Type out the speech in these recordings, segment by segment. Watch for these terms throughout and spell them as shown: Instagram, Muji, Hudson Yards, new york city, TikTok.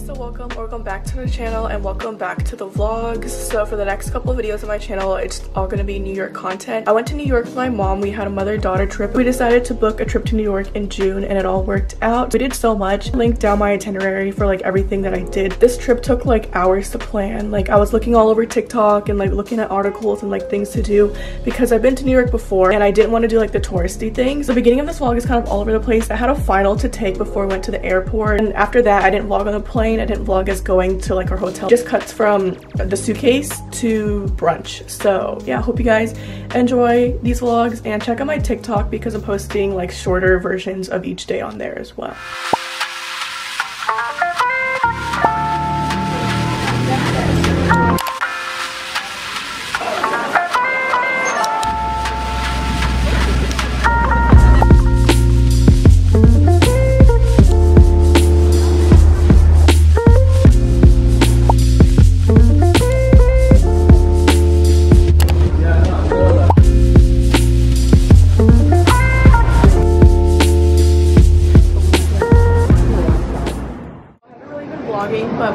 guys, so welcome back to my channel and welcome back to the vlogs. So for the next couple of videos on my channel, it's all gonna be New York content. I went to New York with my mom. We had a mother-daughter trip. We decided to book a trip to New York in June and it all worked out. We did so much. Link down my itinerary for like everything that I did. This trip took like hours to plan. Like I was looking all over TikTok and like looking at articles and like things to do because I've been to New York before and I didn't want to do like the touristy things. The beginning of this vlog is kind of all over the place. I had a final to take before I went to the airport, and after that I didn't vlog on the plane. I didn't vlog as going to like our hotel. Just cuts from the suitcase to brunch. So yeah, hope you guys enjoy these vlogs and check out my TikTok because I'm posting like shorter versions of each day on there as well.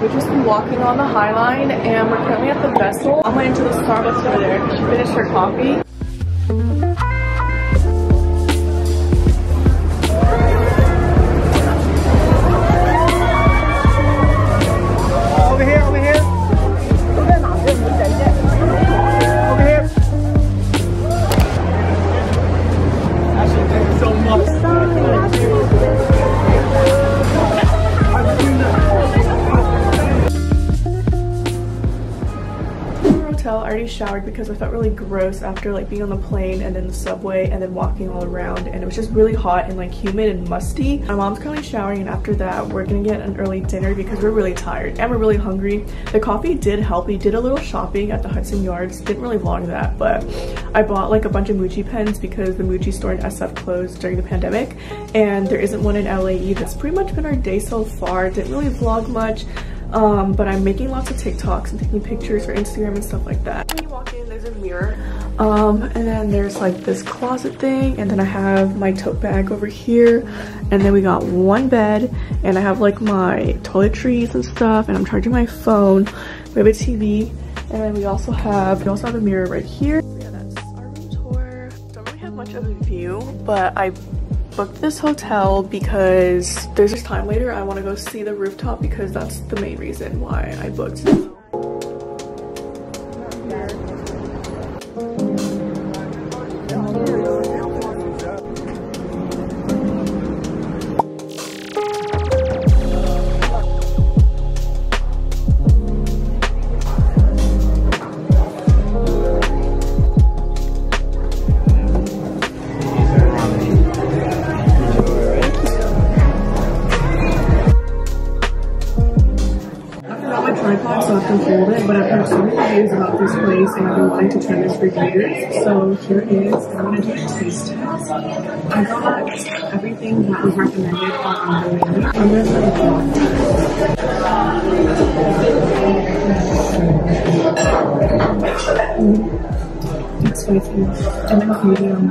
We've just been walking on the High Line and we're currently at the Vessel. I went into the Starbucks over there. She finished her coffee. I already showered because I felt really gross after like being on the plane and then the subway and then walking all around, and it was just really hot and like humid and musty. My mom's currently showering and after that we're gonna get an early dinner because we're really tired and we're really hungry. The coffee did help. We did a little shopping at the Hudson Yards. Didn't really vlog that, but I bought like a bunch of Muji pens because the Muji store in SF closed during the pandemic and there isn't one in LA either. That's pretty much been our day so far. Didn't really vlog much. But I'm making lots of TikToks and taking pictures for Instagram and stuff like that. When you walk in, there's a mirror, and then there's like this closet thing, and then I have my tote bag over here, and then we got one bed, and I have like my toiletries and stuff, and I'm charging my phone. We have a TV, and then we also have a mirror right here. Yeah, that's our room tour. Don't really have much of a view, but I booked this hotel because there's this time later I want to go see the rooftop because that's the main reason why I booked this. And I've been wanting to try this for years, so here it is. I'm going to do a taste test. I got everything that was recommended on the menu. I'm going to try it. It's spicy and it's medium.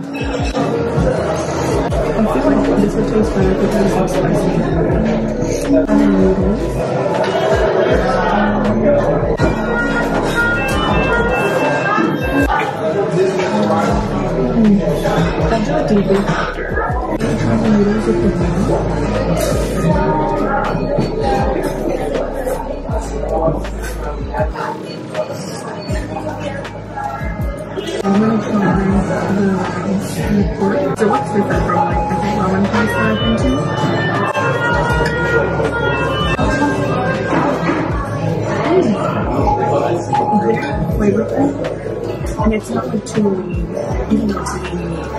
I feel like this would taste better because it's not spicy. So what's different from like the common place that I've been to? And it's not like too lean, even though it's lean meat.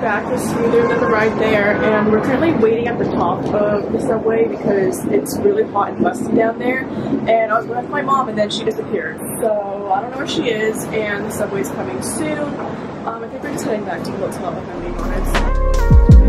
back was smoother than the ride there, and we're currently waiting at the top of the subway because it's really hot and dusty down there, and I was with my mom and then she disappeared. So I don't know where she is, and the subway's coming soon. I think we're just heading back to the hotel if I'm being honest.